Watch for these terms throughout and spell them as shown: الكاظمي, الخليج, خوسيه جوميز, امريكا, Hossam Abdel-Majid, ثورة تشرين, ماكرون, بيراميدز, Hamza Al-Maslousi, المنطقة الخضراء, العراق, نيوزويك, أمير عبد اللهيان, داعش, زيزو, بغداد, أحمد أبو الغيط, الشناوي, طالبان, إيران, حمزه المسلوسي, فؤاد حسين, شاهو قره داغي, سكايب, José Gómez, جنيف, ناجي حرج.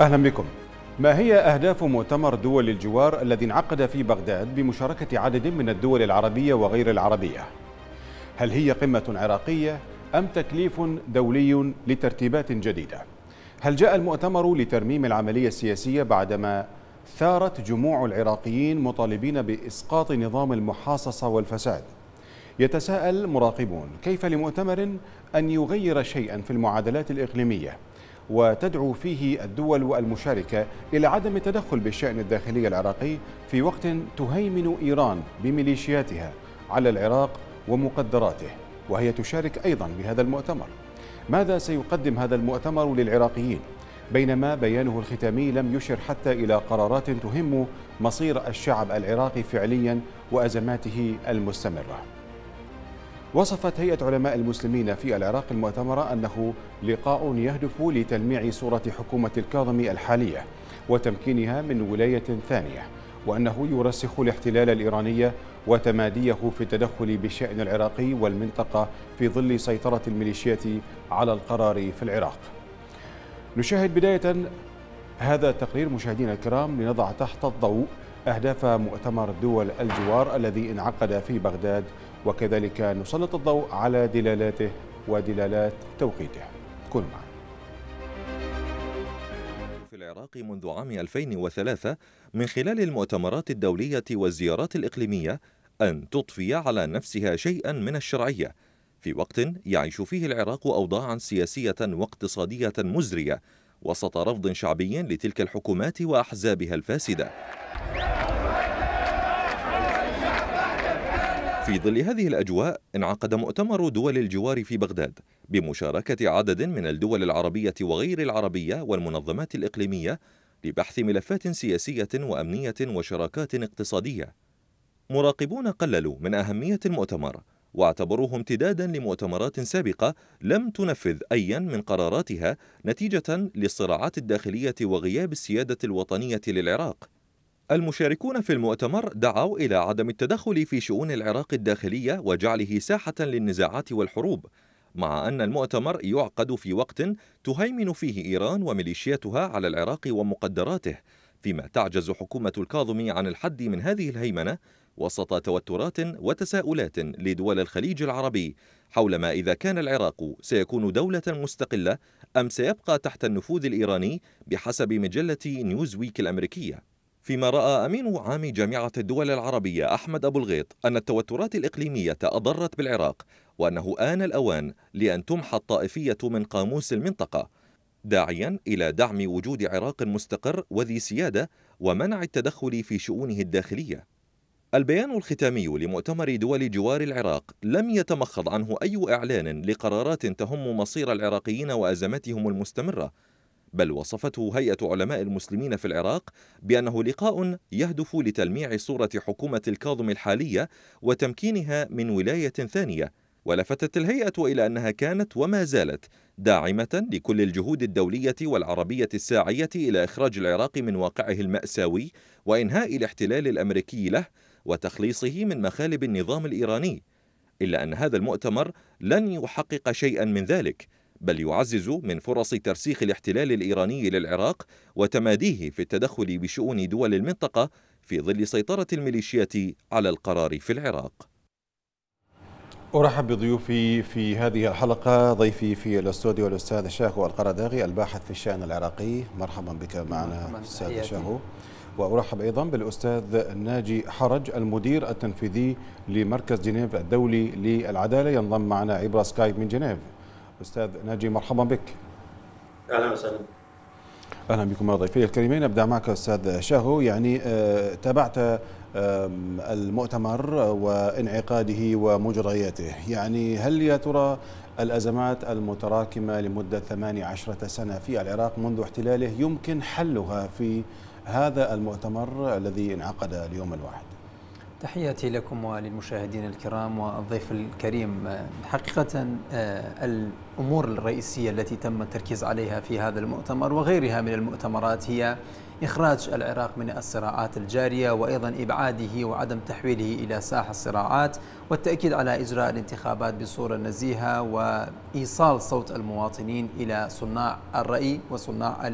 أهلا بكم. ما هي أهداف مؤتمر دول الجوار الذي انعقد في بغداد بمشاركة عدد من الدول العربية وغير العربية؟ هل هي قمة عراقية أم تكليف دولي لترتيبات جديدة؟ هل جاء المؤتمر لترميم العملية السياسية بعدما ثارت جموع العراقيين مطالبين بإسقاط نظام المحاصصة والفساد؟ يتساءل مراقبون كيف لمؤتمر أن يغير شيئا في المعادلات الإقليمية وتدعو فيه الدول المشاركة إلى عدم التدخل بالشأن الداخلي العراقي في وقت تهيمن إيران بميليشياتها على العراق ومقدراته وهي تشارك أيضا بهذا المؤتمر. ماذا سيقدم هذا المؤتمر للعراقيين؟ بينما بيانه الختامي لم يشر حتى إلى قرارات تهم مصير الشعب العراقي فعليا وأزماته المستمرة. وصفت هيئة علماء المسلمين في العراق المؤتمر أنه لقاء يهدف لتلميع صورة حكومة الكاظمي الحالية وتمكينها من ولاية ثانية، وأنه يرسخ الاحتلال الإيراني وتماديه في التدخل بالشأن العراقي والمنطقة في ظل سيطرة الميليشيات على القرار في العراق. نشاهد بداية هذا التقرير مشاهدينا الكرام لنضع تحت الضوء أهداف مؤتمر دول الجوار الذي انعقد في بغداد، وكذلك نسلط الضوء على دلالاته ودلالات توقيته. كونوا معنا. في العراق منذ عام 2003 من خلال المؤتمرات الدولية والزيارات الإقليمية أن تضفي على نفسها شيئا من الشرعية في وقت يعيش فيه العراق أوضاعا سياسية واقتصادية مزرية وسط رفض شعبي لتلك الحكومات وأحزابها الفاسدة. في ظل هذه الأجواء انعقد مؤتمر دول الجوار في بغداد بمشاركة عدد من الدول العربية وغير العربية والمنظمات الإقليمية لبحث ملفات سياسية وأمنية وشراكات اقتصادية. مراقبون قللوا من أهمية المؤتمر واعتبروه امتدادا لمؤتمرات سابقة لم تنفذ أيا من قراراتها نتيجة للصراعات الداخلية وغياب السيادة الوطنية للعراق. المشاركون في المؤتمر دعوا إلى عدم التدخل في شؤون العراق الداخلية وجعله ساحة للنزاعات والحروب، مع أن المؤتمر يعقد في وقت تهيمن فيه إيران وميليشياتها على العراق ومقدراته، فيما تعجز حكومة الكاظمي عن الحد من هذه الهيمنة وسط توترات وتساؤلات لدول الخليج العربي حول ما إذا كان العراق سيكون دولة مستقلة أم سيبقى تحت النفوذ الإيراني بحسب مجلة نيوزويك الأمريكية. فيما رأى أمين عام جامعة الدول العربية أحمد أبو الغيط أن التوترات الإقليمية أضرت بالعراق وأنه آن الأوان لأن تمحى الطائفية من قاموس المنطقة، داعيا إلى دعم وجود عراق مستقر وذي سيادة ومنع التدخل في شؤونه الداخلية. البيان الختامي لمؤتمر دول جوار العراق لم يتمخض عنه أي إعلان لقرارات تهم مصير العراقيين وأزمتهم المستمرة، بل وصفته هيئة علماء المسلمين في العراق بأنه لقاء يهدف لتلميع صورة حكومة الكاظمي الحالية وتمكينها من ولاية ثانية. ولفتت الهيئة إلى أنها كانت وما زالت داعمة لكل الجهود الدولية والعربية الساعية إلى إخراج العراق من واقعه المأساوي وإنهاء الاحتلال الأمريكي له وتخليصه من مخالب النظام الإيراني، إلا أن هذا المؤتمر لن يحقق شيئا من ذلك، بل يعزز من فرص ترسيخ الاحتلال الإيراني للعراق وتماديه في التدخل بشؤون دول المنطقة في ظل سيطرة الميليشيات على القرار في العراق. أرحب بضيوفي في هذه الحلقة. ضيفي في الاستوديو الأستاذ شاهو قره داغي الباحث في الشأن العراقي، مرحبا بك معنا أستاذ شاهو. وأرحب أيضا بالأستاذ ناجي حرج المدير التنفيذي لمركز جنيف الدولي للعدالة، ينضم معنا عبر سكايب من جنيف. أستاذ ناجي مرحبا بك. أهلا وسهلا. أهلا بكم ضيفي الكريمين. أبدأ معك أستاذ شاهو، يعني تابعت المؤتمر وانعقاده ومجرياته، يعني هل يا ترى الأزمات المتراكمة لمدة 18 سنة في العراق منذ احتلاله يمكن حلها في هذا المؤتمر الذي انعقد اليوم الواحد؟ تحياتي لكم وللمشاهدين الكرام والضيف الكريم. حقيقة الأمور الرئيسية التي تم التركيز عليها في هذا المؤتمر وغيرها من المؤتمرات هي إخراج العراق من الصراعات الجارية وأيضا إبعاده وعدم تحويله إلى ساحة الصراعات، والتأكيد على إجراء الانتخابات بصورة نزيهة وإيصال صوت المواطنين إلى صناع الرأي وصناع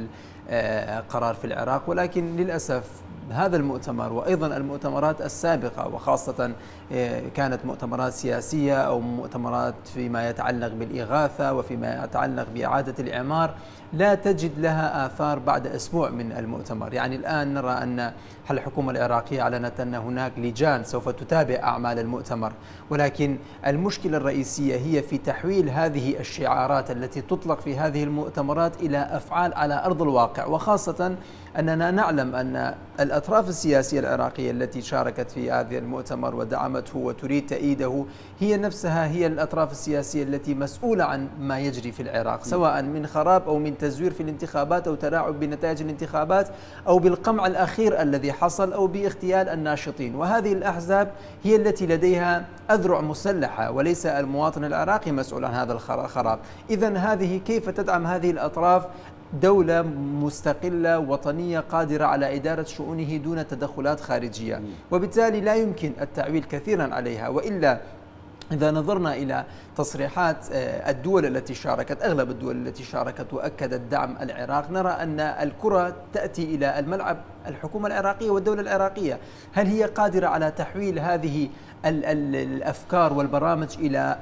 القرار في العراق. ولكن للأسف هذا المؤتمر وأيضا المؤتمرات السابقة وخاصة كانت مؤتمرات سياسية أو مؤتمرات فيما يتعلق بالإغاثة وفيما يتعلق بإعادة الإعمار لا تجد لها آثار بعد أسبوع من المؤتمر. يعني الآن نرى أن الحكومة العراقية أعلنت أن هناك لجان سوف تتابع أعمال المؤتمر، ولكن المشكلة الرئيسية هي في تحويل هذه الشعارات التي تطلق في هذه المؤتمرات إلى أفعال على أرض الواقع، وخاصة أننا نعلم أن الأطراف السياسية العراقية التي شاركت في هذا المؤتمر ودعمته وتريد تأييده هي نفسها هي الأطراف السياسية التي مسؤولة عن ما يجري في العراق، سواء من خراب أو من تزوير في الانتخابات أو تلاعب بنتائج الانتخابات أو بالقمع الأخير الذي حصل أو باغتيال الناشطين. وهذه الأحزاب هي التي لديها أذرع مسلحة وليس المواطن العراقي مسؤول عن هذا الخراب. إذن هذه كيف تدعم هذه الأطراف دولة مستقلة وطنية قادرة على إدارة شؤونه دون تدخلات خارجية؟ وبالتالي لا يمكن التعويل كثيرا عليها. وإلا إذا نظرنا إلى تصريحات الدول التي شاركت، أغلب الدول التي شاركت وأكدت دعم العراق، نرى أن الكرة تأتي إلى الملعب الحكومة العراقية والدولة العراقية. هل هي قادرة على تحويل هذه الأفكار والبرامج إلى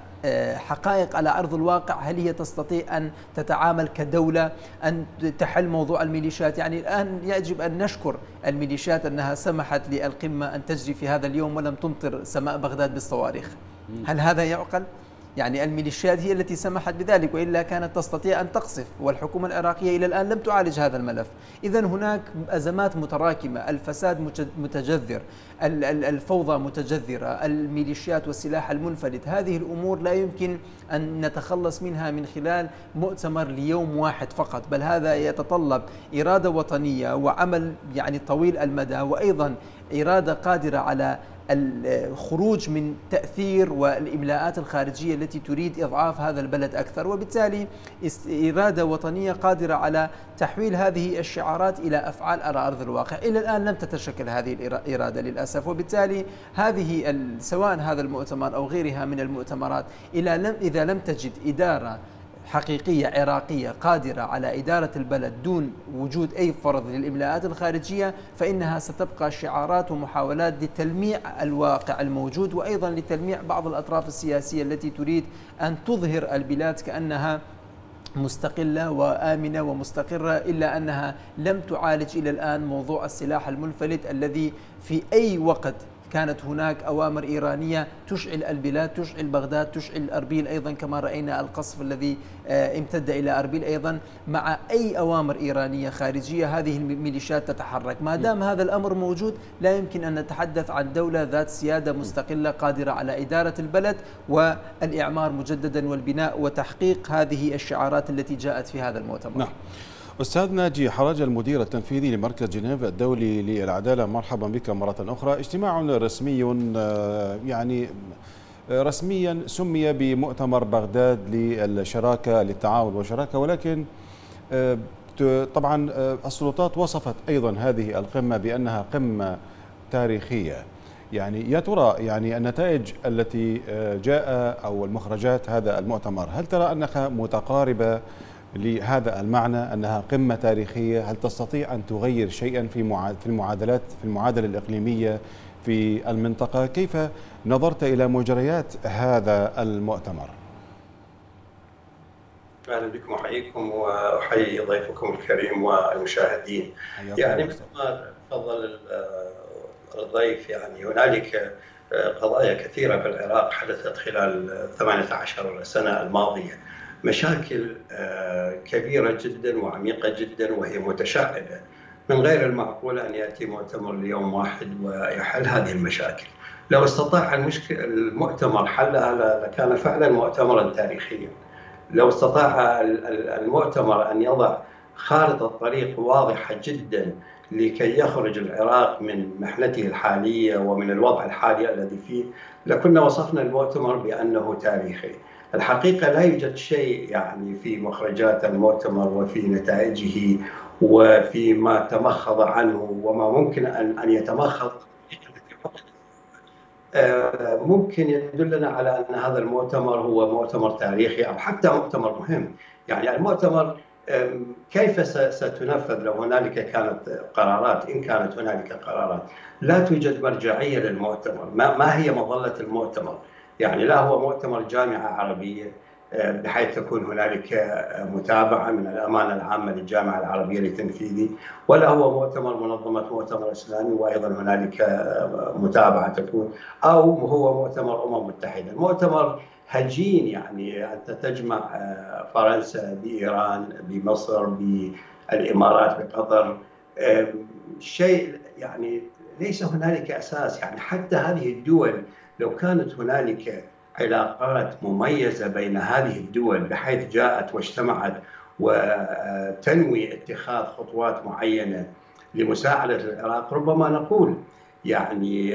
حقائق على أرض الواقع؟ هل هي تستطيع أن تتعامل كدولة، أن تحل موضوع الميليشيات؟ يعني الآن يجب أن نشكر الميليشيات أنها سمحت للقمة أن تجري في هذا اليوم ولم تمطر سماء بغداد بالصواريخ. هل هذا يعقل؟ يعني الميليشيات هي التي سمحت بذلك، وإلا كانت تستطيع أن تقصف، والحكومة العراقية إلى الآن لم تعالج هذا الملف. إذن هناك أزمات متراكمة، الفساد متجذر، الفوضى متجذرة، الميليشيات والسلاح المنفلت. هذه الأمور لا يمكن أن نتخلص منها من خلال مؤتمر ليوم واحد فقط، بل هذا يتطلب إرادة وطنية وعمل يعني طويل المدى، وأيضا إرادة قادرة على الخروج من تأثير والإملاءات الخارجية التي تريد إضعاف هذا البلد أكثر، وبالتالي إرادة وطنية قادرة على تحويل هذه الشعارات إلى أفعال على أرض الواقع. إلى الآن لم تتشكل هذه الإرادة للأسف، وبالتالي هذه سواء هذا المؤتمر أو غيرها من المؤتمرات إذا لم تجد إدارة حقيقية عراقية قادرة على إدارة البلد دون وجود أي فرض للإملاءات الخارجية، فإنها ستبقى شعارات ومحاولات لتلميع الواقع الموجود، وأيضا لتلميع بعض الأطراف السياسية التي تريد أن تظهر البلاد كأنها مستقلة وآمنة ومستقرة، إلا أنها لم تعالج إلى الآن موضوع السلاح المنفلت الذي في أي وقت كانت هناك أوامر إيرانية تشعل البلاد، تشعل بغداد، تشعل أربيل أيضا، كما رأينا القصف الذي امتد إلى أربيل أيضا. مع أي أوامر إيرانية خارجية هذه الميليشيات تتحرك. ما دام هذا الأمر موجود لا يمكن أن نتحدث عن دولة ذات سيادة مستقلة قادرة على إدارة البلد والإعمار مجددا والبناء وتحقيق هذه الشعارات التي جاءت في هذا المؤتمر. نعم. أستاذ ناجي حرج، المدير التنفيذي لمركز جنيف الدولي للعدالة، مرحبا بك مرة أخرى. اجتماع رسمي يعني رسميا سمي بمؤتمر بغداد للشراكة للتعاون والشراكة، ولكن طبعا السلطات وصفت أيضا هذه القمة بأنها قمة تاريخية. يعني يا ترى يعني النتائج التي جاء أو المخرجات هذا المؤتمر، هل ترى أنها متقاربة لهذا المعنى أنها قمة تاريخية؟ هل تستطيع أن تغير شيئا في المعادلة الإقليمية في المنطقة؟ كيف نظرت إلى مجريات هذا المؤتمر؟ أهلا بكم وحييكم، وأحيي ضيفكم الكريم والمشاهدين. يعني مثل ما تفضل الضيف، يعني هنالك قضايا كثيرة في العراق حدثت خلال 18 سنة الماضية، مشاكل كبيرة جدا وعميقة جدا وهي متشعبة. من غير المعقول أن يأتي مؤتمر ليوم واحد ويحل هذه المشاكل. لو استطاع المؤتمر حلها لكان فعلا مؤتمرا تاريخيا. لو استطاع المؤتمر أن يضع خارطة طريق واضحة جدا لكي يخرج العراق من محنته الحالية ومن الوضع الحالي الذي فيه، لكنا وصفنا المؤتمر بأنه تاريخي. الحقيقة لا يوجد شيء يعني في مخرجات المؤتمر وفي نتائجه وفي ما تمخض عنه وما ممكن أن يتمخض، ممكن يدلنا على أن هذا المؤتمر هو مؤتمر تاريخي أو حتى مؤتمر مهم. يعني المؤتمر كيف ستنفذ لو هنالك كانت قرارات، إن كانت هنالك قرارات؟ لا توجد مرجعية للمؤتمر. ما هي مظلة المؤتمر؟ يعني لا هو مؤتمر جامعة عربية بحيث تكون هنالك متابعة من الأمانة العامة للجامعة العربية لتنفيذه، ولا هو مؤتمر منظمة مؤتمر إسلامي وأيضا هنالك متابعة تكون، أو هو مؤتمر أمم متحدة. المؤتمر هجين، يعني أنت تجمع فرنسا بإيران بمصر بالإمارات بقطر، شيء يعني ليس هنالك أساس. يعني حتى هذه الدول لو كانت هنالك علاقات مميزة بين هذه الدول بحيث جاءت واجتمعت وتنوي اتخاذ خطوات معينة لمساعدة العراق ربما نقول يعني،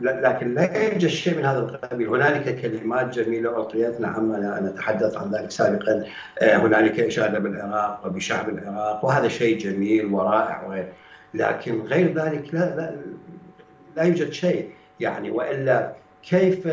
لكن لا يوجد شيء من هذا القبيل. هنالك كلمات جميلة والقيتنا عما نتحدث عن ذلك سابقا، هنالك إشادة بالعراق وبشعب العراق وهذا شيء جميل ورائع وغير، لكن غير ذلك لا يوجد شيء. يعني وإلا كيف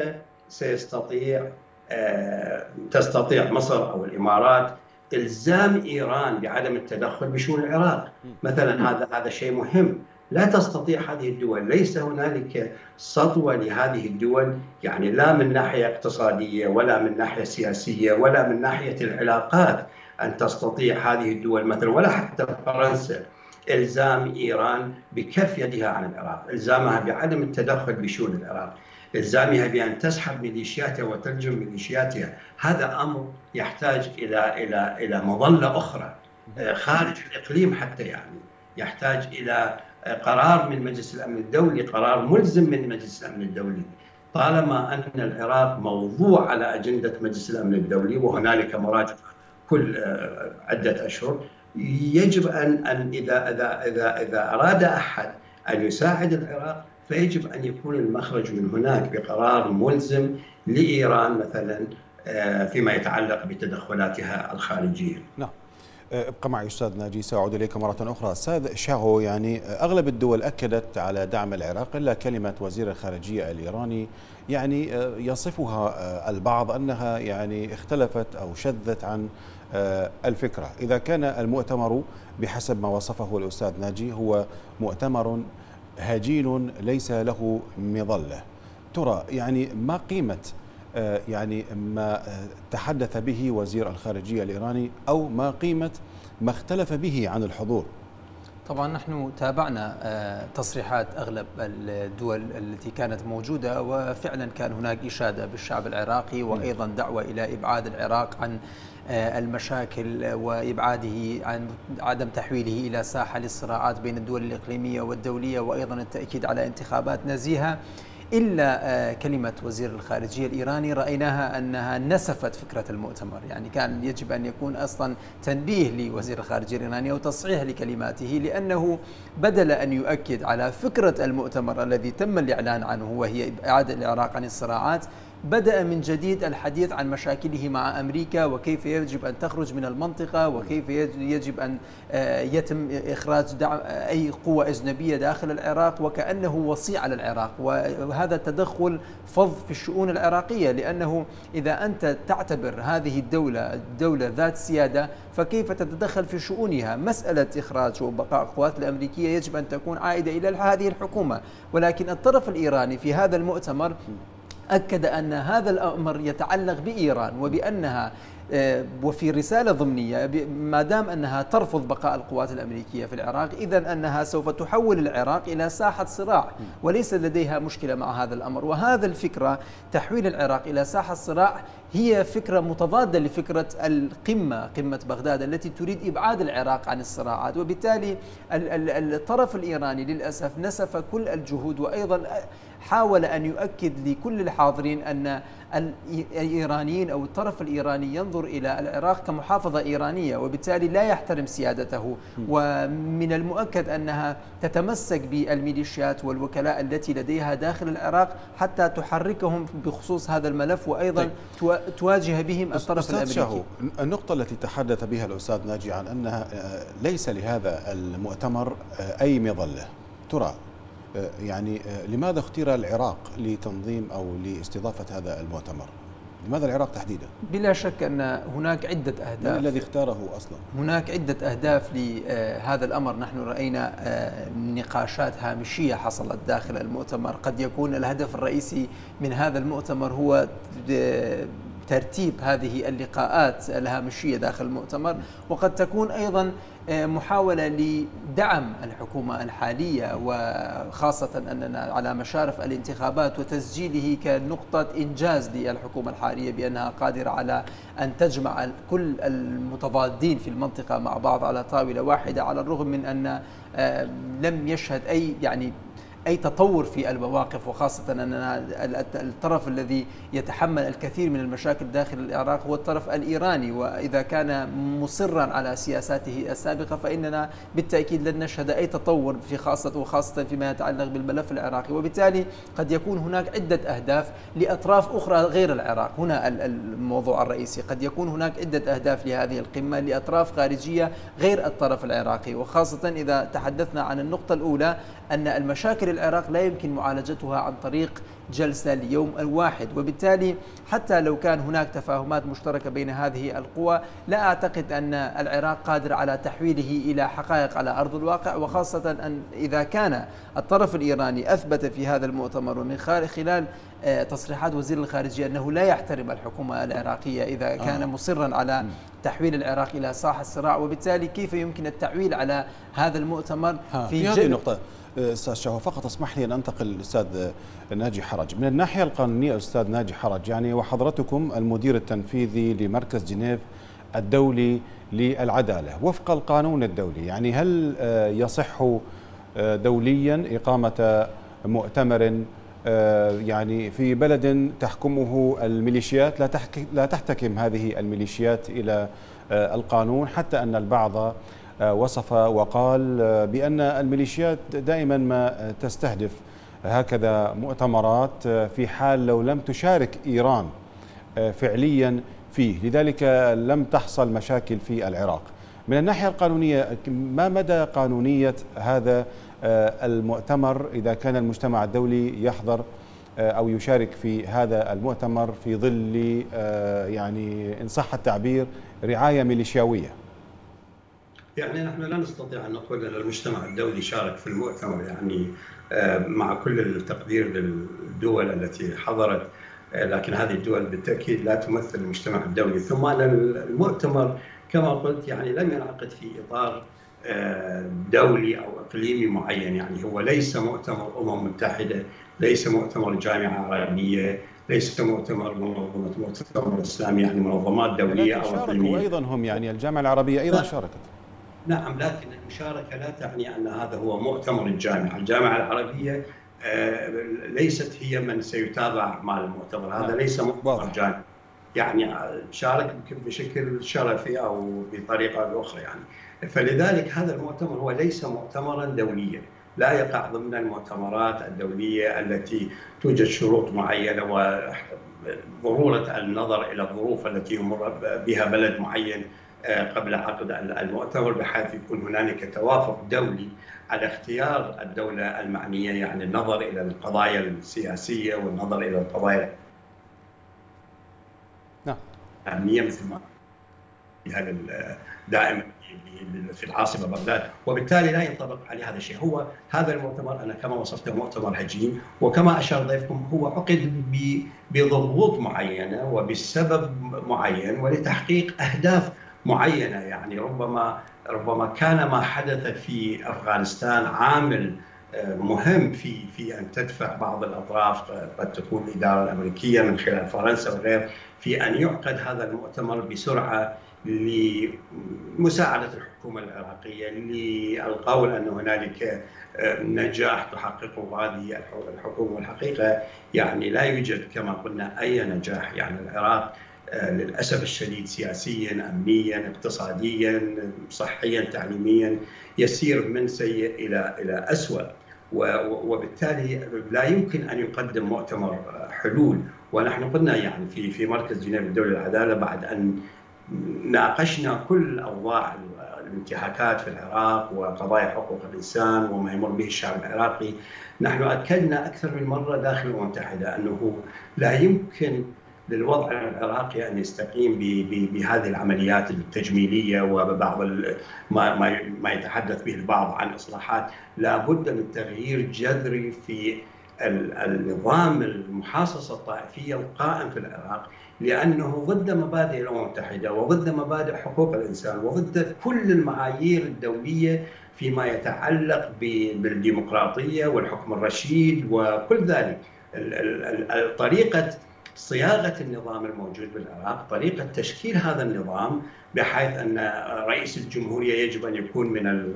تستطيع مصر أو الإمارات إلزام إيران بعدم التدخل بشؤون العراق مثلا؟ هذا شيء مهم. لا تستطيع هذه الدول، ليس هنالك سطوة لهذه الدول، يعني لا من ناحية اقتصادية ولا من ناحية سياسية ولا من ناحية العلاقات أن تستطيع هذه الدول مثلا، ولا حتى فرنسا، إلزام إيران بكف يدها عن العراق، إلزامها بعدم التدخل بشؤون العراق، إلزامها بأن تسحب ميليشياتها وترجم ميليشياتها. هذا أمر يحتاج إلى إلى إلى مظلة أخرى خارج الإقليم، حتى يعني يحتاج إلى قرار من مجلس الأمن الدولي، قرار ملزم من مجلس الأمن الدولي، طالما أن العراق موضوع على أجندة مجلس الأمن الدولي وهنالك مراجعة كل عدة أشهر. يجب أن إذا أراد أحد أن يساعد العراق فيجب أن يكون المخرج من هناك بقرار ملزم لإيران مثلا فيما يتعلق بتدخلاتها الخارجية. نعم، ابقى معي أستاذ ناجي، سأعود إليك مرة أخرى. أستاذ شاهو، يعني أغلب الدول أكدت على دعم العراق إلا كلمة وزير الخارجية الإيراني يعني يصفها البعض أنها يعني اختلفت أو شذت عن الفكرة. إذا كان المؤتمر بحسب ما وصفه الأستاذ ناجي هو مؤتمر هجين ليس له مظلة، ترى يعني ما قيمة يعني ما تحدث به وزير الخارجية الإيراني أو ما قيمة ما اختلف به عن الحضور؟ طبعا نحن تابعنا تصريحات أغلب الدول التي كانت موجودة، وفعلا كان هناك إشادة بالشعب العراقي وأيضا دعوة إلى إبعاد العراق عن المشاكل وإبعاده عن عدم تحويله إلى ساحة للصراعات بين الدول الإقليمية والدولية، وأيضا التأكيد على انتخابات نزيهة. إلا كلمة وزير الخارجية الإيراني رأيناها أنها نسفت فكرة المؤتمر. يعني كان يجب أن يكون أصلا تنبيه لوزير الخارجية الإيراني وتصحيح لكلماته، لأنه بدل أن يؤكد على فكرة المؤتمر الذي تم الإعلان عنه وهي إعادة العراق عن الصراعات، بدأ من جديد الحديث عن مشاكله مع أمريكا وكيف يجب أن تخرج من المنطقة وكيف يجب أن يتم إخراج دعم أي قوة أجنبية داخل العراق، وكأنه وصي على العراق. وهذا التدخل فظ في الشؤون العراقية، لأنه إذا أنت تعتبر هذه الدولة ذات سيادة فكيف تتدخل في شؤونها؟ مسألة إخراج وبقاء القوات الأمريكية يجب أن تكون عائدة إلى هذه الحكومة، ولكن الطرف الإيراني في هذا المؤتمر أكد أن هذا الأمر يتعلق بإيران، وبأنها وفي رسالة ضمنية ما دام أنها ترفض بقاء القوات الأمريكية في العراق إذا أنها سوف تحول العراق إلى ساحة صراع، وليس لديها مشكلة مع هذا الأمر. وهذا الفكرة تحويل العراق إلى ساحة صراع هي فكرة متضادة لفكرة القمة، قمة بغداد التي تريد إبعاد العراق عن الصراعات، وبالتالي الطرف الإيراني للأسف نسف كل الجهود، وأيضا حاول أن يؤكد لكل الحاضرين أن الإيرانيين أو الطرف الإيراني ينظر إلى العراق كمحافظة إيرانية، وبالتالي لا يحترم سيادته. ومن المؤكد أنها تتمسك بالميليشيات والوكلاء التي لديها داخل العراق حتى تحركهم بخصوص هذا الملف، وأيضا تواجه بهم الطرف الأمريكي. شاهو، النقطة التي تحدث بها الأستاذ ناجي عن أنها ليس لهذا المؤتمر أي مظلة، ترى يعني لماذا اختير العراق لتنظيم أو لاستضافة هذا المؤتمر؟ لماذا العراق تحديدا؟ بلا شك أن هناك عدة أهداف. من الذي اختاره أصلا؟ هناك عدة أهداف لهذا الأمر. نحن رأينا نقاشات هامشية حصلت داخل المؤتمر. قد يكون الهدف الرئيسي من هذا المؤتمر هو ترتيب هذه اللقاءات الهامشية داخل المؤتمر، وقد تكون أيضا محاولة لدعم الحكومة الحالية، وخاصة أننا على مشارف الانتخابات، وتسجيله كنقطة إنجاز للحكومة الحالية بأنها قادرة على أن تجمع كل المتضادين في المنطقة مع بعض على طاولة واحدة، على الرغم من أن لم يشهد أي تطور في المواقف، وخاصة أن الطرف الذي يتحمل الكثير من المشاكل داخل العراق هو الطرف الإيراني، وإذا كان مصرا على سياساته السابقة فإننا بالتأكيد لن نشهد أي تطور في وخاصة فيما يتعلق بالملف العراقي. وبالتالي قد يكون هناك عدة أهداف لأطراف أخرى غير العراق، هنا الموضوع الرئيسي. قد يكون هناك عدة أهداف لهذه القمة لأطراف خارجية غير الطرف العراقي، وخاصة إذا تحدثنا عن النقطة الأولى أن المشاكل العراق لا يمكن معالجتها عن طريق جلسة ليوم الواحد، وبالتالي حتى لو كان هناك تفاهمات مشتركة بين هذه القوى لا أعتقد أن العراق قادر على تحويله إلى حقائق على أرض الواقع، وخاصة أن إذا كان الطرف الإيراني أثبت في هذا المؤتمر ومن خلال تصريحات وزير الخارجية أنه لا يحترم الحكومة العراقية إذا كان مصرا على تحويل العراق إلى ساحة الصراع، وبالتالي كيف يمكن التعويل على هذا المؤتمر في هذه النقطة. أستاذ شاهو، فقط اسمح لي أن أنتقل للأستاذ ناجي حرج. من الناحية القانونية أستاذ ناجي حرج، يعني وحضرتكم المدير التنفيذي لمركز جنيف الدولي للعدالة وفق القانون الدولي، يعني هل يصح دوليا إقامة مؤتمر يعني في بلد تحكمه الميليشيات لا تحتكم هذه الميليشيات إلى القانون، حتى أن البعض وصف وقال بأن الميليشيات دائما ما تستهدف هكذا مؤتمرات في حال لو لم تشارك إيران فعليا فيه، لذلك لم تحصل مشاكل في العراق. من الناحية القانونية، ما مدى قانونية هذا المؤتمر إذا كان المجتمع الدولي يحضر أو يشارك في هذا المؤتمر في ظل يعني إن صح التعبير رعاية ميليشياوية؟ يعني نحن لا نستطيع أن نقول أن المجتمع الدولي شارك في المؤتمر، يعني مع كل التقدير للدول التي حضرت، لكن هذه الدول بالتأكيد لا تمثل المجتمع الدولي. ثم المؤتمر كما قلت يعني لم ينعقد في إطار دولي أو إقليمي معين، يعني هو ليس مؤتمر أمم متحدة، ليس مؤتمر جامعة عربية، ليس مؤتمر مؤتمر إسلامي، يعني منظمات دولية أو إقليمية. وأيضا هم يعني الجامعة العربية أيضا شاركت. نعم، لكن المشاركة لا تعني أن هذا هو مؤتمر الجامعة. الجامعة العربية ليست هي من سيتابع أعمال المؤتمر، هذا ليس مؤتمر جامعة، يعني شارك بشكل شرفي أو بطريقة أخرى يعني. فلذلك هذا المؤتمر هو ليس مؤتمرا دوليا، لا يقع ضمن المؤتمرات الدولية التي توجد شروط معينة وضرورة النظر إلى الظروف التي يمر بها بلد معين قبل عقد المؤتمر، بحيث يكون هنالك توافق دولي على اختيار الدولة المعنية، يعني النظر إلى القضايا السياسية والنظر إلى القضايا الأمنية مثل ما دائما في العاصمة بغداد، وبالتالي لا ينطبق عليه هذا الشيء. هو هذا المؤتمر أنا كما وصفته مؤتمر هجين، وكما أشار ضيفكم هو عقد بضغوط معينة وبسبب معين ولتحقيق أهداف معينة، يعني ربما كان ما حدث في أفغانستان عامل مهم في أن تدفع بعض الأطراف، قد تكون الإدارة الأمريكية من خلال فرنسا وغيره، في أن يعقد هذا المؤتمر بسرعة لمساعدة الحكومة العراقية للقول أن هنالك نجاح تحققه هذه الحكومة. والحقيقة يعني لا يوجد كما قلنا أي نجاح، يعني العراق للأسف الشديد سياسيا، أمنيا، اقتصاديا، صحيا، تعليميا يسير من سيء إلى أسوأ، وبالتالي لا يمكن أن يقدم مؤتمر حلول. ونحن قلنا يعني في مركز جنيف الدولي للعدالة بعد أن ناقشنا كل أوضاع الانتهاكات في العراق وقضايا حقوق الإنسان وما يمر به الشعب العراقي، نحن أكدنا أكثر من مرة داخل الأمم المتحدة أنه لا يمكن للوضع العراقي أن يستقيم بهذه العمليات التجميلية وبعض ما يتحدث به البعض عن إصلاحات. لا بد من تغيير جذري في النظام المحاصصة الطائفية القائم في العراق، لأنه ضد مبادئ الأمم المتحدة وضد مبادئ حقوق الإنسان وضد كل المعايير الدولية فيما يتعلق بالديمقراطية والحكم الرشيد وكل ذلك. طريقة صياغة النظام الموجود بالعراق، طريقة تشكيل هذا النظام بحيث أن رئيس الجمهورية يجب أن يكون من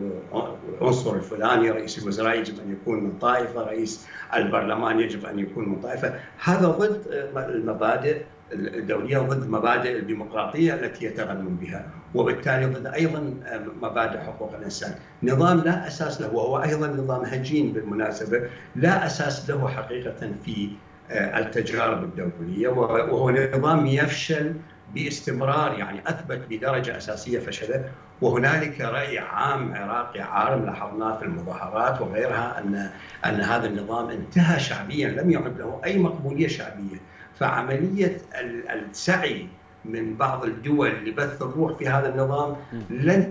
العنصر الفلاني، رئيس الوزراء يجب أن يكون من طائفة، رئيس البرلمان يجب أن يكون من طائفة، هذا ضد المبادئ الدولية وضد مبادئ الديمقراطية التي يتغنون بها، وبالتالي ضد أيضا مبادئ حقوق الإنسان. نظام لا أساس له، وهو أيضا نظام هجين بالمناسبة، لا أساس له حقيقة في التجارب الدولية، وهو نظام يفشل باستمرار، يعني أثبت بدرجة أساسية فشله. وهنالك رأي عام عراقي عارم لاحظناه في المظاهرات وغيرها أن هذا النظام انتهى شعبيا، لم يعد له أي مقبولية شعبية. فعملية السعي من بعض الدول لبث الروح في هذا النظام لن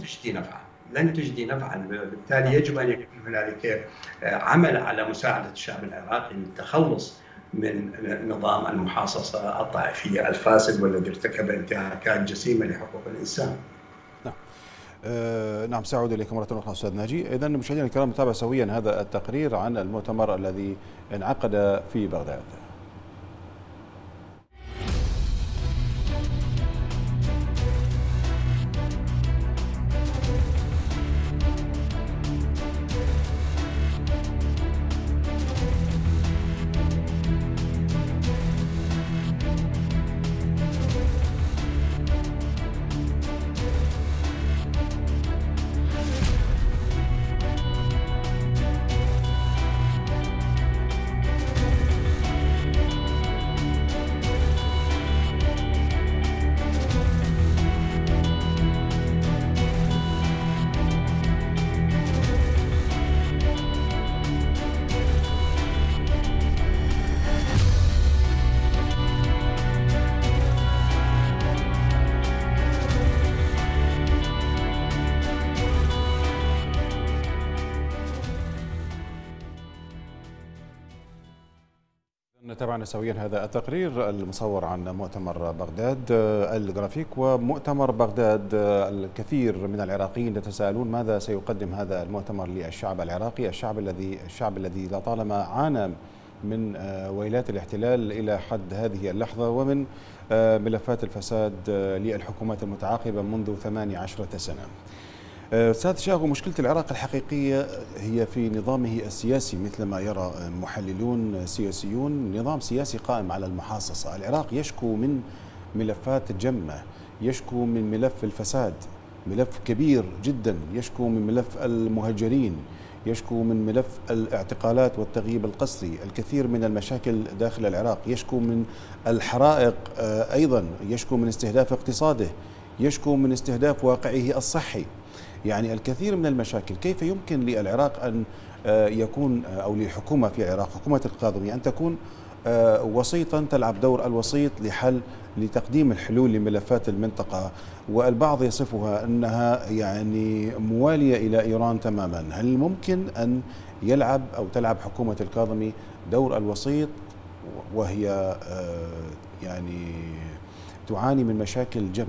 تجدي نفعا. بالتالي يجب أن يكون هنالك عمل على مساعدة الشعب العراقي للتخلص من نظام المحاصصة الطائفية الفاسد والذي ارتكب انتهاكات جسيمة لحقوق الإنسان. نعم. نعم، سأعود إليكم مرة أخرى أستاذ ناجي. إذن مشاهدينا الكرام، نتابع سويا هذا التقرير عن المؤتمر الذي انعقد في بغداد. تابعنا سويا هذا التقرير المصور عن مؤتمر بغداد. الجرافيك ومؤتمر بغداد، الكثير من العراقيين يتساءلون ماذا سيقدم هذا المؤتمر للشعب العراقي، الشعب الذي لطالما عانى من ويلات الاحتلال إلى حد هذه اللحظة، ومن ملفات الفساد للحكومات المتعاقبة منذ 18 سنة. أستاذ شاغو، مشكلة العراق الحقيقية هي في نظامه السياسي، مثلما يرى محللون سياسيون، نظام سياسي قائم على المحاصصة. العراق يشكو من ملفات جمة، يشكو من ملف الفساد، ملف كبير جدا، يشكو من ملف المهجرين، يشكو من ملف الاعتقالات والتغييب القسري، الكثير من المشاكل داخل العراق، يشكو من الحرائق أيضا، يشكو من استهداف اقتصاده، يشكو من استهداف واقعه الصحي، يعني الكثير من المشاكل. كيف يمكن للعراق أن يكون، أو للحكومة في العراق، حكومة الكاظمي، أن تكون وسيطا، تلعب دور الوسيط لتقديم الحلول لملفات المنطقة؟ والبعض يصفها أنها يعني موالية إلى إيران تماما. هل ممكن أن يلعب أو تلعب حكومة الكاظمي دور الوسيط، وهي يعني تعاني من مشاكل جمة؟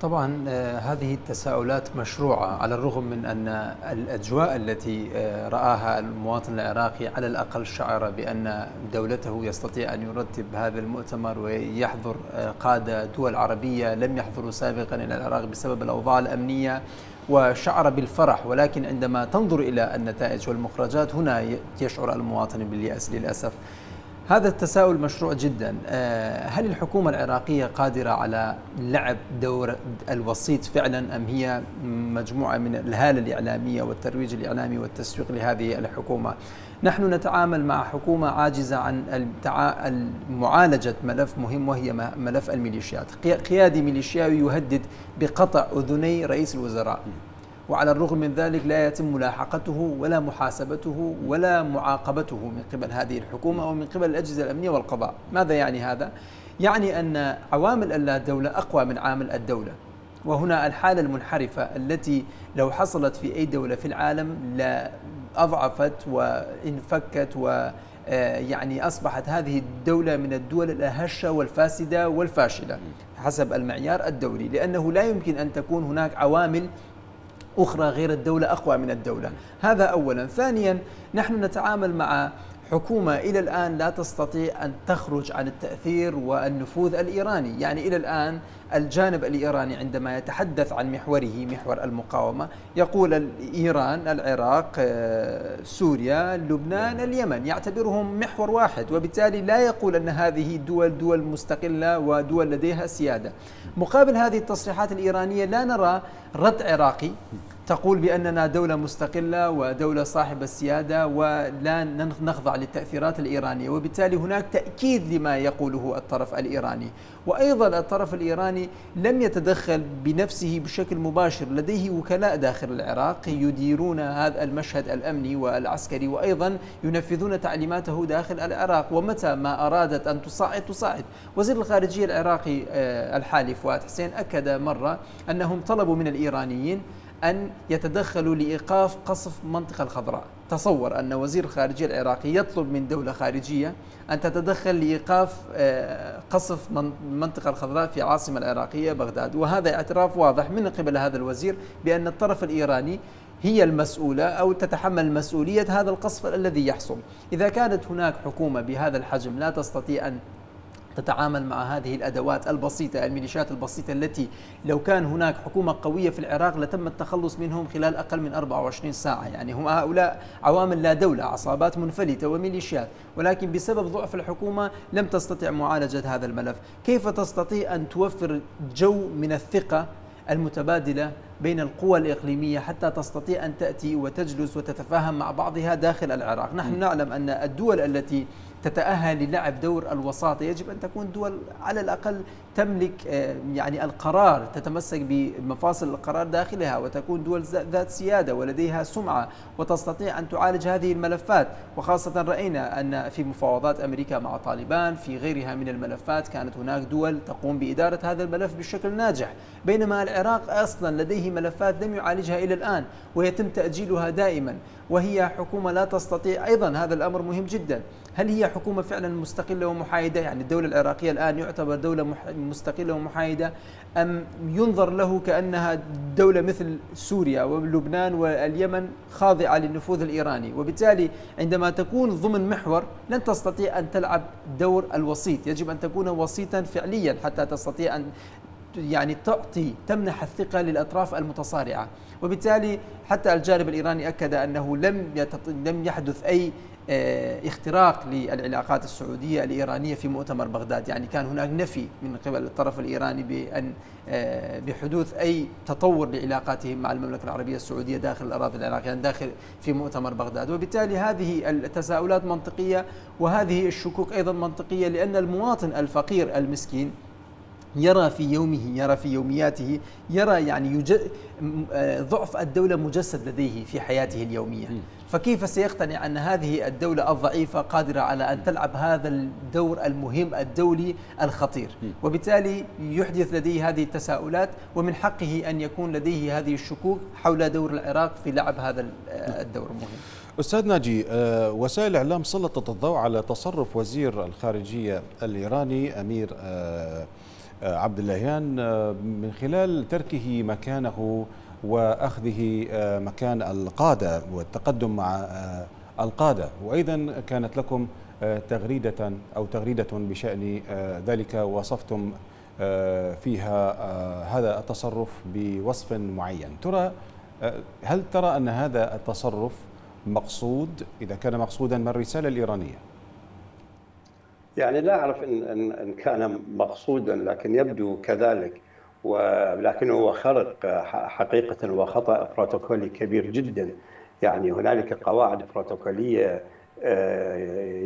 طبعا هذه التساؤلات مشروعة، على الرغم من أن الأجواء التي رآها المواطن العراقي على الأقل شعر بأن دولته يستطيع أن يرتب هذا المؤتمر ويحضر قادة دول عربية لم يحضروا سابقا إلى العراق بسبب الأوضاع الأمنية، وشعر بالفرح. ولكن عندما تنظر إلى النتائج والمخرجات هنا يشعر المواطن باليأس للأسف. هذا التساؤل مشروع جدا. هل الحكومة العراقية قادرة على لعب دور الوسيط فعلا، أم هي مجموعة من الهالة الإعلامية والترويج الإعلامي والتسويق لهذه الحكومة؟ نحن نتعامل مع حكومة عاجزة عن معالجة ملف مهم، وهي ملف الميليشيات. قيادي ميليشياوي يهدد بقطع أذني رئيس الوزراء، وعلى الرغم من ذلك لا يتم ملاحقته ولا محاسبته ولا معاقبته من قبل هذه الحكومة ومن قبل الأجهزة الأمنية والقضاء. ماذا يعني هذا؟ يعني أن عوامل اللا دولة أقوى من عامل الدولة، وهنا الحالة المنحرفة التي لو حصلت في أي دولة في العالم لأضعفت وانفكت، ويعني أصبحت هذه الدولة من الدول الهشة والفاسدة والفاشلة حسب المعيار الدولي، لأنه لا يمكن أن تكون هناك عوامل أخرى غير الدولة أقوى من الدولة. هذا أولا. ثانيا، نحن نتعامل مع حكومة إلى الآن لا تستطيع أن تخرج عن التأثير والنفوذ الإيراني. يعني إلى الآن الجانب الإيراني عندما يتحدث عن محوره، محور المقاومة، يقول إيران، العراق، سوريا، لبنان، اليمن، يعتبرهم محور واحد، وبالتالي لا يقول أن هذه دول مستقلة ودول لديها سيادة. مقابل هذه التصريحات الإيرانية لا نرى رد عراقي تقول بأننا دولة مستقلة ودولة صاحبة السيادة ولا نخضع للتأثيرات الإيرانية، وبالتالي هناك تأكيد لما يقوله الطرف الإيراني. وأيضا الطرف الإيراني لم يتدخل بنفسه بشكل مباشر، لديه وكلاء داخل العراق يديرون هذا المشهد الأمني والعسكري، وأيضا ينفذون تعليماته داخل العراق، ومتى ما أرادت أن تصاعد تصاعد. وزير الخارجية العراقي الحالي فؤاد حسين أكد مرة أنهم طلبوا من الإيرانيين أن يتدخلوا لإيقاف قصف المنطقة الخضراء. تصور أن وزير الخارجية العراقي يطلب من دولة خارجية أن تتدخل لإيقاف قصف المنطقة الخضراء في العاصمة العراقية بغداد، وهذا اعتراف واضح من قبل هذا الوزير بأن الطرف الإيراني هي المسؤولة أو تتحمل مسؤولية هذا القصف الذي يحصل. إذا كانت هناك حكومة بهذا الحجم لا تستطيع أن تتعامل مع هذه الأدوات البسيطة، الميليشيات البسيطة التي لو كان هناك حكومة قوية في العراق لتم التخلص منهم خلال أقل من 24 ساعة. يعني هم هؤلاء عوامل لا دولة، عصابات منفلتة وميليشيات، ولكن بسبب ضعف الحكومة لم تستطع معالجة هذا الملف. كيف تستطيع أن توفر جو من الثقة المتبادلة بين القوى الإقليمية حتى تستطيع أن تأتي وتجلس وتتفاهم مع بعضها داخل العراق؟ نحن نعلم أن الدول التي تتأهل للعب دور الوساطة يجب أن تكون دول على الأقل تملك يعني القرار، تتمسك بمفاصل القرار داخلها، وتكون دول ذات سيادة ولديها سمعة وتستطيع أن تعالج هذه الملفات. وخاصة رأينا أن في مفاوضات أمريكا مع طالبان، في غيرها من الملفات، كانت هناك دول تقوم بإدارة هذا الملف بشكل ناجح، بينما العراق أصلا لديه ملفات لم يعالجها إلى الآن ويتم تأجيلها دائما، وهي حكومة لا تستطيع. أيضا هذا الأمر مهم جدا، هل هي حكومة فعلا مستقلة ومحايدة؟ يعني الدولة العراقية الآن يعتبر دولة مستقلة ومحايدة، أم ينظر له كأنها دولة مثل سوريا ولبنان واليمن خاضعة للنفوذ الإيراني؟ وبالتالي عندما تكون ضمن محور لن تستطيع أن تلعب دور الوسيط، يجب أن تكون وسيطا فعليا حتى تستطيع أن يعني تمنح الثقة للأطراف المتصارعة. وبالتالي حتى الجانب الإيراني أكد أنه لم يحدث أي اختراق للعلاقات السعودية الإيرانية في مؤتمر بغداد، يعني كان هناك نفي من قبل الطرف الإيراني بحدوث أي تطور لعلاقاتهم مع المملكة العربية السعودية داخل الأراضي العراقية، يعني داخل في مؤتمر بغداد. وبالتالي هذه التساؤلات منطقية، وهذه الشكوك أيضا منطقية، لأن المواطن الفقير المسكين يرى في يومه، يرى في يومياته، يرى يعني ضعف الدولة مجسد لديه في حياته اليومية. فكيف سيقتنع أن هذه الدولة الضعيفة قادرة على أن تلعب هذا الدور المهم الدولي الخطير؟ وبالتالي يحدث لديه هذه التساؤلات، ومن حقه أن يكون لديه هذه الشكوك حول دور العراق في لعب هذا الدور المهم. أستاذ ناجي، وسائل الإعلام سلطت الضوء على تصرف وزير الخارجية الإيراني أمير عبد اللهيان من خلال تركه مكانه وأخذه مكان القادة والتقدم مع القادة. وأيضا كانت لكم تغريدة بشأن ذلك، وصفتم فيها هذا التصرف بوصف معين. هل ترى أن هذا التصرف مقصود؟ إذا كان مقصودا ما الرسالة الإيرانية؟ يعني لا أعرف إن كان مقصودا، لكن يبدو كذلك، ولكن هو خرق حقيقة وخطأ بروتوكولي كبير جدا. يعني هنالك قواعد بروتوكولية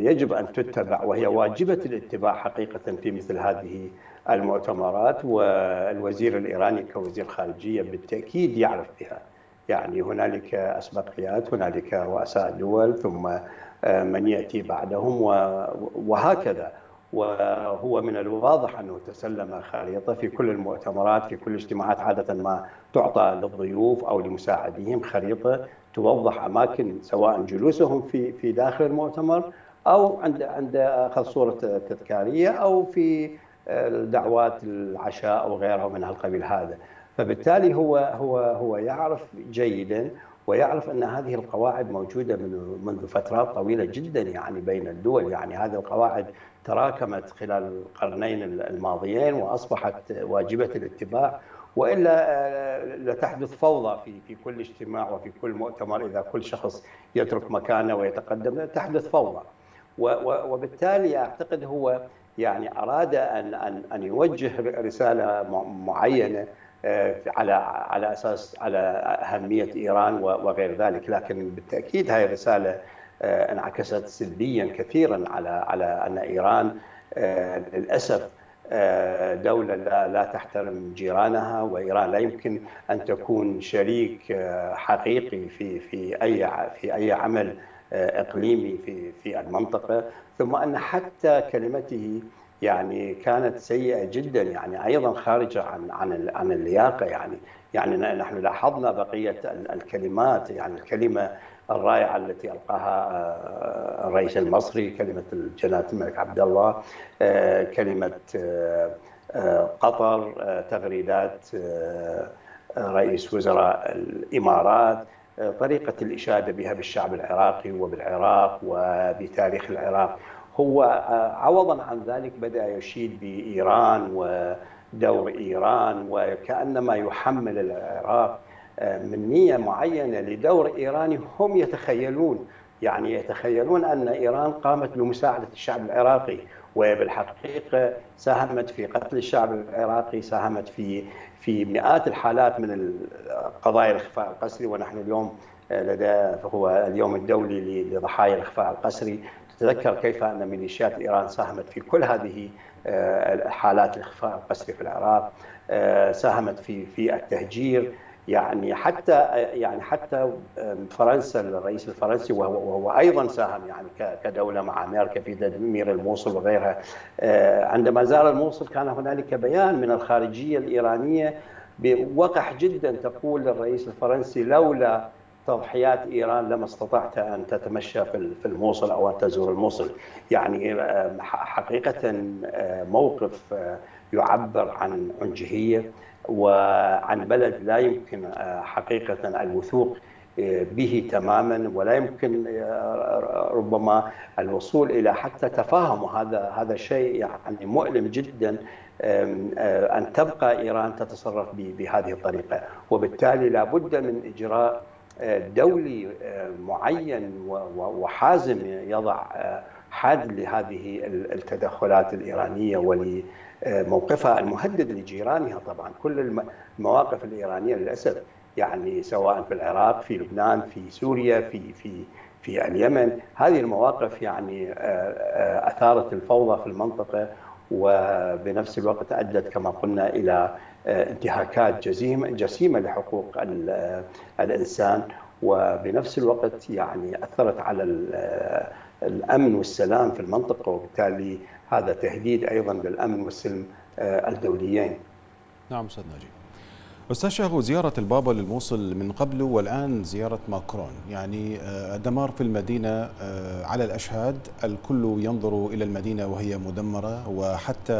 يجب أن تتبع، وهي واجبة الاتباع حقيقة في مثل هذه المؤتمرات، والوزير الإيراني كوزير خارجية بالتأكيد يعرف بها. يعني هنالك أسبقيات، هنالك رؤساء دول، ثم من يأتي بعدهم وهكذا. وهو من الواضح أنه تسلم خريطة في كل المؤتمرات، في كل الاجتماعات عادة ما تعطى للضيوف أو لمساعديهم خريطة توضح أماكن سواء جلوسهم في داخل المؤتمر، أو عند أخذ صورة تذكارية، أو في دعوات العشاء أو غيرها من هالقبيل هذا. فبالتالي هو يعرف جيدا، ويعرف أن هذه القواعد موجودة منذ فترات طويلة جدا يعني بين الدول. يعني هذه القواعد تراكمت خلال القرنين الماضيين وأصبحت واجبة الاتباع، وإلا لتحدث فوضى في كل اجتماع وفي كل مؤتمر. إذا كل شخص يترك مكانه ويتقدم تحدث فوضى، وبالتالي أعتقد هو يعني أراد أن يوجه رسالة معينة على أساس على أهمية إيران وغير ذلك. لكن بالتأكيد هذه الرسالة انعكست سلبيا كثيرا على أن إيران للأسف دولة لا تحترم جيرانها، وإيران لا يمكن أن تكون شريك حقيقي في أي عمل إقليمي في المنطقة. ثم أن حتى كلمته يعني كانت سيئة جدا، يعني أيضا خارجة عن اللياقة. يعني نحن لاحظنا بقية الكلمات، يعني الكلمة الرائعة التي ألقاها الرئيس المصري، كلمة جلالة الملك عبد الله، كلمة قطر، تغريدات رئيس وزراء الإمارات، طريقة الإشادة بها بالشعب العراقي وبالعراق وبتاريخ العراق. هو عوضا عن ذلك بدأ يشيد بإيران ودور إيران، وكأنما يحمل العراق من نية معينة لدور إيراني. هم يتخيلون أن إيران قامت بمساعدة الشعب العراقي، وبالحقيقة ساهمت في قتل الشعب العراقي، ساهمت في مئات الحالات من قضايا الإخفاء القسري. ونحن اليوم هو اليوم الدولي لضحايا الإخفاء القسري، تتذكر كيف أن ميليشيات إيران ساهمت في كل هذه حالات الإخفاء القسري في العراق، ساهمت في التهجير. يعني حتى فرنسا، الرئيس الفرنسي وهو أيضا ساهم يعني كدولة مع أمريكا في تدمير الموصل وغيرها. عندما زار الموصل كان هنالك بيان من الخارجية الإيرانية بوقح جدا تقول للرئيس الفرنسي: لولا تضحيات إيران لما استطعت أن تتمشى في الموصل أو أن تزور الموصل. يعني حقيقة موقف يعبر عن عنجهية وعن بلد لا يمكن حقيقة الوثوق به تماما، ولا يمكن ربما الوصول إلى حتى تفاهم. هذا شيء يعني مؤلم جدا أن تبقى إيران تتصرف بهذه الطريقة. وبالتالي لابد من إجراء دولي معين وحازم يضع حد لهذه التدخلات الإيرانية ولموقفها المهدد لجيرانها. طبعا كل المواقف الإيرانية للأسف، يعني سواء في العراق، في لبنان، في سوريا، في اليمن، هذه المواقف يعني أثارت الفوضى في المنطقة، وبنفس الوقت أدت كما قلنا إلى انتهاكات جسيمة لحقوق الإنسان، وبنفس الوقت يعني أثرت على الأمن والسلام في المنطقة. وبالتالي هذا تهديد أيضا للأمن والسلم الدوليين. نعم أستاذ ناجي. أستاذ شاهو، زيارة البابا للموصل من قبل والآن زيارة ماكرون، يعني الدمار في المدينة على الأشهاد، الكل ينظر إلى المدينة وهي مدمرة، وحتى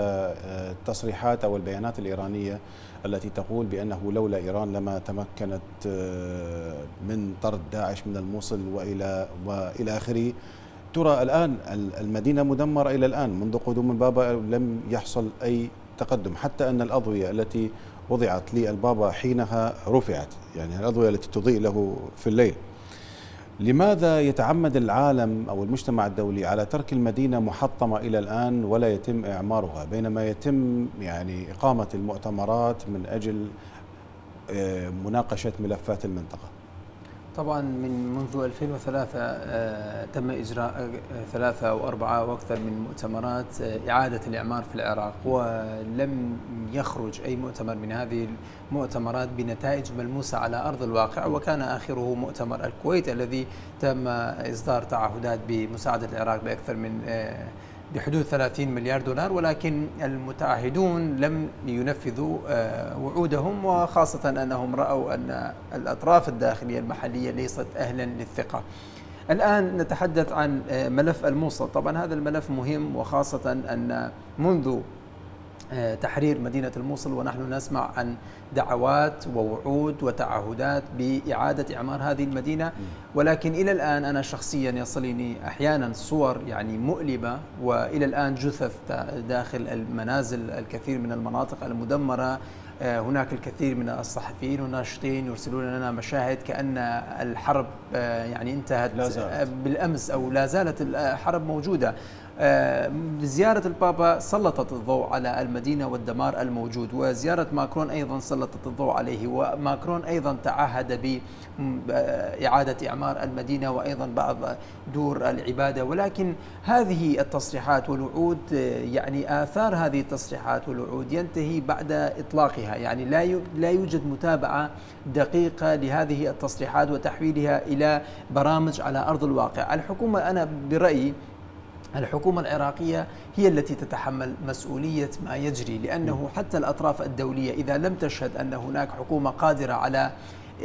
التصريحات أو البيانات الإيرانية التي تقول بأنه لولا إيران لما تمكنت من طرد داعش من الموصل وإلى آخره. ترى الآن المدينة مدمرة إلى الآن، منذ قدوم البابا لم يحصل أي تقدم، حتى أن الأضوية التي وضعت للبابا حينها رفعت، يعني الأضوية التي تضيء له في الليل. لماذا يتعمد العالم أو المجتمع الدولي على ترك المدينة محطمة إلى الآن ولا يتم إعمارها، بينما يتم يعني إقامة المؤتمرات من أجل مناقشة ملفات المنطقة؟ طبعا منذ 2003 تم إجراء 3 و4 وأكثر من مؤتمرات إعادة الإعمار في العراق، ولم يخرج أي مؤتمر من هذه المؤتمرات بنتائج ملموسة على أرض الواقع، وكان آخره مؤتمر الكويت الذي تم إصدار تعهدات بمساعدة العراق بأكثر من بحدود 30 مليار دولار، ولكن المتعهدون لم ينفذوا وعودهم، وخاصة أنهم رأوا أن الأطراف الداخلية المحلية ليست أهلا للثقة. الآن نتحدث عن ملف الموصل. طبعا هذا الملف مهم، وخاصة أن منذ تحرير مدينة الموصل ونحن نسمع عن دعوات ووعود وتعهدات بإعادة إعمار هذه المدينة، ولكن إلى الآن أنا شخصيا يصلني أحيانا صور يعني مؤلمة، وإلى الآن جثث داخل المنازل، الكثير من المناطق المدمرة. هناك الكثير من الصحفيين والناشطين يرسلون لنا مشاهد كأن الحرب يعني انتهت بالأمس أو لا زالت الحرب موجودة. زيارة البابا سلطت الضوء على المدينة والدمار الموجود، وزيارة ماكرون أيضا سلطت الضوء عليه، وماكرون أيضا تعهد بإعادة إعمار المدينة وأيضا بعض دور العبادة، ولكن هذه التصريحات والوعود يعني آثار هذه التصريحات والوعود ينتهي بعد إطلاقها، يعني لا يوجد متابعة دقيقة لهذه التصريحات وتحويلها إلى برامج على أرض الواقع. الحكومة، أنا برأيي الحكومة العراقية هي التي تتحمل مسؤولية ما يجري، لأنه حتى الأطراف الدولية إذا لم تشهد أن هناك حكومة قادرة على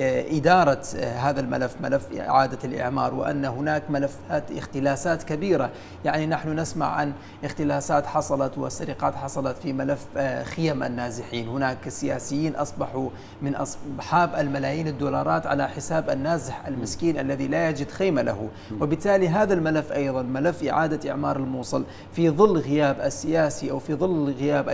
إدارة هذا الملف، ملف إعادة الإعمار، وأن هناك ملفات اختلاسات كبيرة، يعني نحن نسمع عن اختلاسات حصلت وسرقات حصلت في ملف خيم النازحين، هناك سياسيين أصبحوا من أصحاب الملايين الدولارات على حساب النازح المسكين الذي لا يجد خيمة له، وبالتالي هذا الملف أيضا ملف إعادة إعمار الموصل في ظل غياب السياسي أو في ظل غياب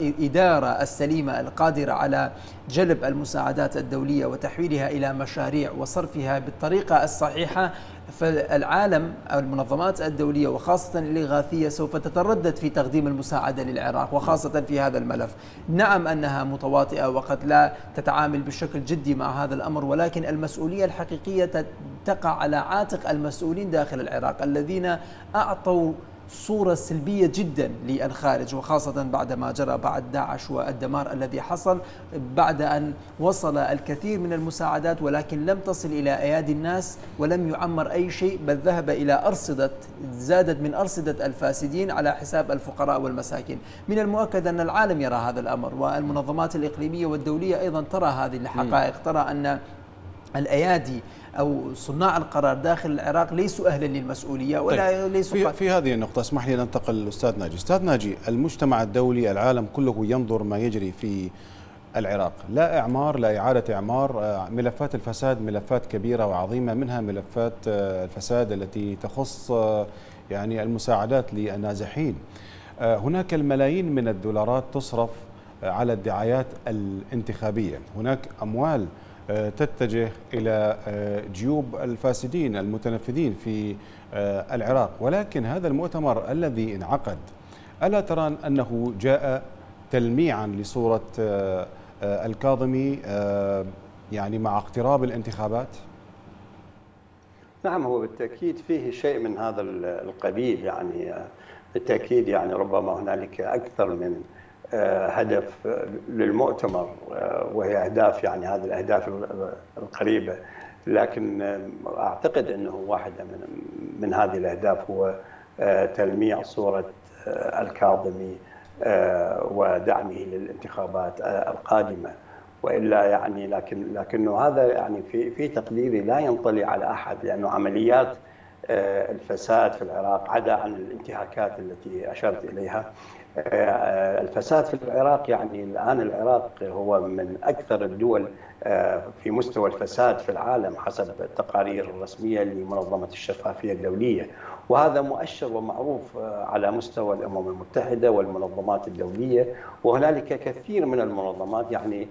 الإدارة السليمة القادرة على جلب المساعدات الدولية وتحويلها إلى مشاريع وصرفها بالطريقة الصحيحة، فالعالم أو المنظمات الدولية وخاصة الإغاثية سوف تتردد في تقديم المساعدة للعراق، وخاصة في هذا الملف. نعم أنها متواطئة وقد لا تتعامل بشكل جدي مع هذا الأمر، ولكن المسؤولية الحقيقية تقع على عاتق المسؤولين داخل العراق الذين أعطوا صورة سلبية جدا للخارج، وخاصة بعد ما جرى بعد داعش والدمار الذي حصل، بعد أن وصل الكثير من المساعدات ولكن لم تصل إلى أيادي الناس ولم يعمر أي شيء، بل ذهب إلى أرصدة، زادت من أرصدة الفاسدين على حساب الفقراء والمساكين. من المؤكد أن العالم يرى هذا الأمر، والمنظمات الإقليمية والدولية أيضا ترى هذه الحقائق، ترى أن الأيادي أو صناع القرار داخل العراق ليسوا أهلا للمسؤولية ولا طيب. ليسوا في هذه النقطة اسمح لي ننتقل للأستاذ ناجي. أستاذ ناجي، المجتمع الدولي، العالم كله ينظر ما يجري في العراق، لا إعمار لا إعادة إعمار، ملفات الفساد ملفات كبيرة وعظيمة، منها ملفات الفساد التي تخص يعني المساعدات للنازحين. هناك الملايين من الدولارات تصرف على الدعايات الانتخابية، هناك أموال تتجه إلى جيوب الفاسدين المتنفذين في العراق، ولكن هذا المؤتمر الذي انعقد ألا ترى أنه جاء تلميعا لصورة الكاظمي يعني مع اقتراب الانتخابات؟ نعم، هو بالتأكيد فيه شيء من هذا القبيل، يعني بالتأكيد يعني ربما هنالك أكثر من هدف للمؤتمر، وهي أهداف يعني هذه الأهداف القريبة، لكن أعتقد أنه واحدة من هذه الأهداف هو تلميع صورة الكاظمي ودعمه للانتخابات القادمة، والا يعني لكنه هذا يعني في تقديري لا ينطلي على احد، لانه عمليات الفساد في العراق عدا عن الانتهاكات التي اشرت اليها. الفساد في العراق يعني الآن العراق هو من أكثر الدول في مستوى الفساد في العالم حسب التقارير الرسمية لمنظمة الشفافية الدولية، وهذا مؤشر ومعروف على مستوى الأمم المتحدة والمنظمات الدولية، وهنالك كثير من المنظمات يعني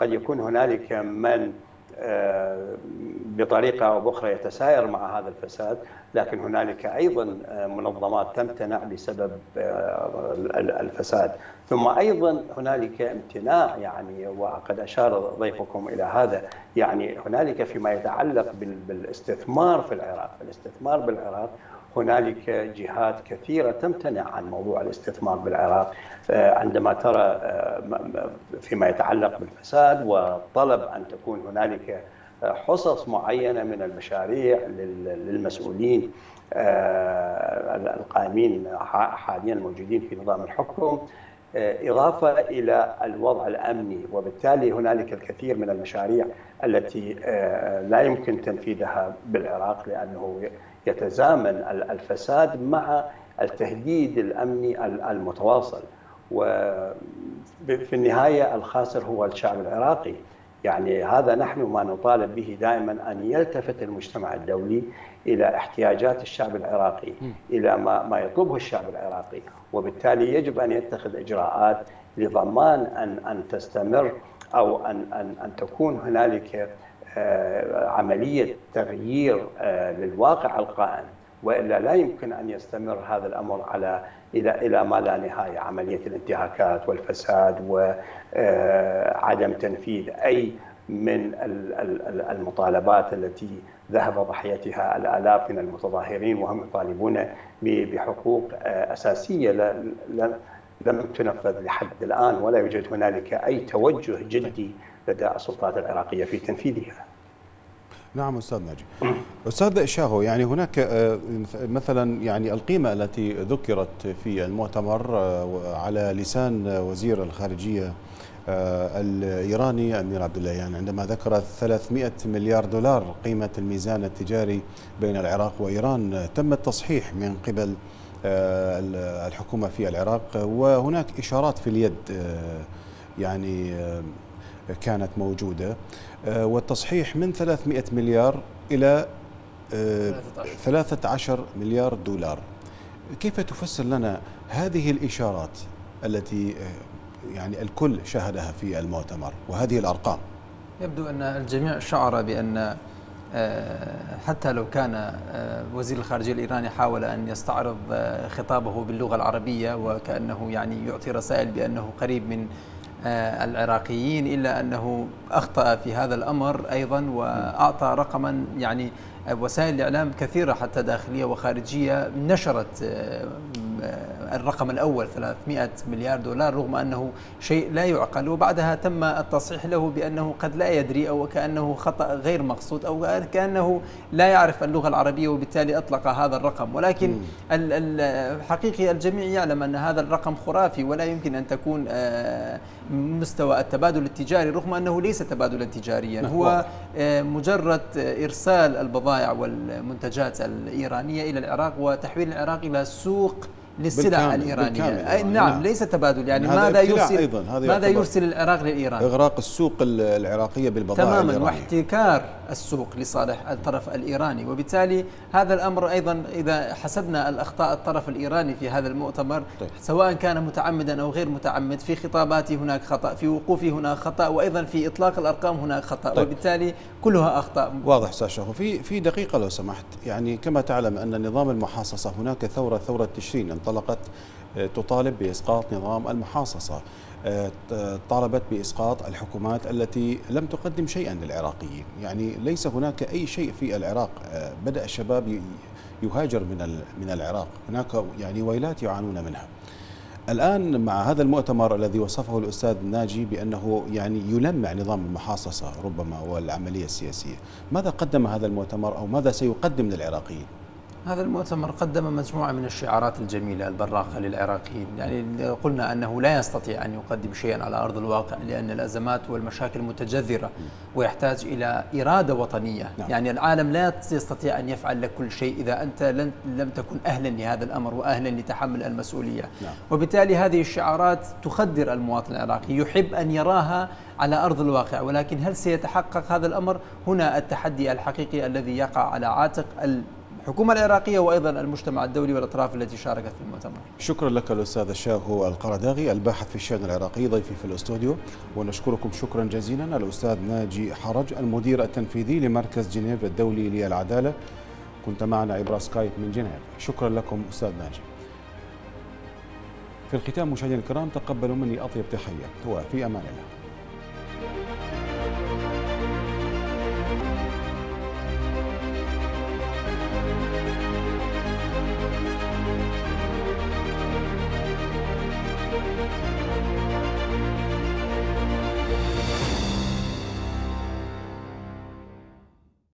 قد يكون هنالك من بطريقة أو بأخرى يتساير مع هذا الفساد، لكن هنالك أيضا منظمات تمتنع بسبب الفساد. ثم أيضا هنالك امتناع يعني، وقد أشار ضيفكم إلى هذا، يعني هنالك فيما يتعلق بالاستثمار في العراق، الاستثمار بالعراق هنالك جهات كثيرة تمتنع عن موضوع الاستثمار بالعراق عندما ترى فيما يتعلق بالفساد وطلب أن تكون هنالك حصص معينة من المشاريع للمسؤولين القائمين حاليا موجودين في نظام الحكم، إضافة إلى الوضع الأمني، وبالتالي هنالك الكثير من المشاريع التي لا يمكن تنفيذها بالعراق لأنه يتزامن الفساد مع التهديد الأمني المتواصل، وفي النهاية الخاسر هو الشعب العراقي. يعني هذا نحن ما نطالب به دائما، أن يلتفت المجتمع الدولي إلى احتياجات الشعب العراقي، إلى ما يطلبه الشعب العراقي، وبالتالي يجب أن يتخذ إجراءات لضمان أن تستمر أو أن تكون هنالك عملية تغيير للواقع القائم، وإلا لا يمكن أن يستمر هذا الأمر على إلى ما لا نهاية، عملية الانتهاكات والفساد وعدم تنفيذ أي من المطالبات التي ذهب ضحيتها الآلاف من المتظاهرين وهم يطالبون بحقوق أساسية لم تنفذ لحد الآن، ولا يوجد هنالك أي توجه جدي لدى السلطات العراقية في تنفيذها. نعم أستاذ ناجي. أستاذ شاهو، يعني هناك مثلا يعني القيمة التي ذكرت في المؤتمر على لسان وزير الخارجية الإيراني أمير عبد اللهيان عندما ذكر 300 مليار دولار قيمة الميزان التجاري بين العراق وإيران، تم التصحيح من قبل الحكومة في العراق، وهناك إشارات في اليد يعني كانت موجودة، والتصحيح من 300 مليار إلى 13 مليار دولار. كيف تفسر لنا هذه الإشارات التي يعني الكل شاهدها في المؤتمر وهذه الأرقام؟ يبدو أن الجميع شعر بأن حتى لو كان وزير الخارجية الإيراني حاول أن يستعرض خطابه باللغة العربية وكأنه يعني يعطي رسائل بأنه قريب من العراقيين، إلا أنه أخطأ في هذا الأمر أيضا، وأعطى رقما يعني وسائل الإعلام كثيرة حتى داخلية وخارجية نشرت الرقم الأول 300 مليار دولار رغم أنه شيء لا يعقل، وبعدها تم التصحيح له بأنه قد لا يدري أو كأنه خطأ غير مقصود أو كأنه لا يعرف اللغة العربية وبالتالي أطلق هذا الرقم. ولكن الحقيقي الجميع يعلم أن هذا الرقم خرافي ولا يمكن أن تكون مستوى التبادل التجاري، رغم أنه ليس تبادلا تجاريا، هو مجرد إرسال البضائع والمنتجات الإيرانية إلى العراق وتحويل العراق إلى سوق للسلع الإيرانية. نعم، ليس تبادل، يعني ماذا يرسل العراق للإيران؟ إغراق السوق العراقية بالبضائع تماما، واحتكار السوق لصالح الطرف الإيراني. وبالتالي هذا الأمر أيضا إذا حسبنا الأخطاء الطرف الإيراني في هذا المؤتمر، طيب، سواء كان متعمدا أو غير متعمد، في خطاباته هناك خطأ، في وقوفه هناك خطأ، وأيضا في إطلاق الأرقام هناك خطأ، طيب، وبالتالي كلها أخطاء. واضح أستاذ شاهو. في دقيقة لو سمحت، يعني كما تعلم أن نظام المحاصصة، هناك ثورة تشرين انطلقت تطالب بإسقاط نظام المحاصصة، طالبت بإسقاط الحكومات التي لم تقدم شيئا للعراقيين، يعني ليس هناك أي شيء في العراق، بدأ الشباب يهاجر من العراق، هناك يعني ويلات يعانون منها. الآن مع هذا المؤتمر الذي وصفه الأستاذ ناجي بأنه يعني يلمع نظام المحاصصة ربما والعملية السياسية، ماذا قدم هذا المؤتمر أو ماذا سيقدم للعراقيين؟ هذا المؤتمر قدم مجموعة من الشعارات الجميلة البراقة للعراقيين، يعني قلنا أنه لا يستطيع أن يقدم شيئا على أرض الواقع لأن الأزمات والمشاكل متجذرة ويحتاج إلى إرادة وطنية. يعني العالم لا يستطيع أن يفعل لك كل شيء إذا أنت لم تكن أهلا لهذا الأمر وأهلا لتحمل المسؤولية. وبالتالي هذه الشعارات تخدر المواطن العراقي، يحب أن يراها على أرض الواقع، ولكن هل سيتحقق هذا الأمر؟ هنا التحدي الحقيقي الذي يقع على عاتق الحكومة العراقية وأيضا المجتمع الدولي والأطراف التي شاركت في المؤتمر. شكرا لك الأستاذ شاهو قره داغي الباحث في الشأن العراقي ضيفي في الاستوديو، ونشكركم شكرا جزيلا الأستاذ ناجي حرج المدير التنفيذي لمركز جنيف الدولي للعدالة، كنت معنا عبر سكايب من جنيف. شكرا لكم أستاذ ناجي. في الختام مشاهدينا الكرام تقبلوا مني أطيب تحية وفي أمان الله.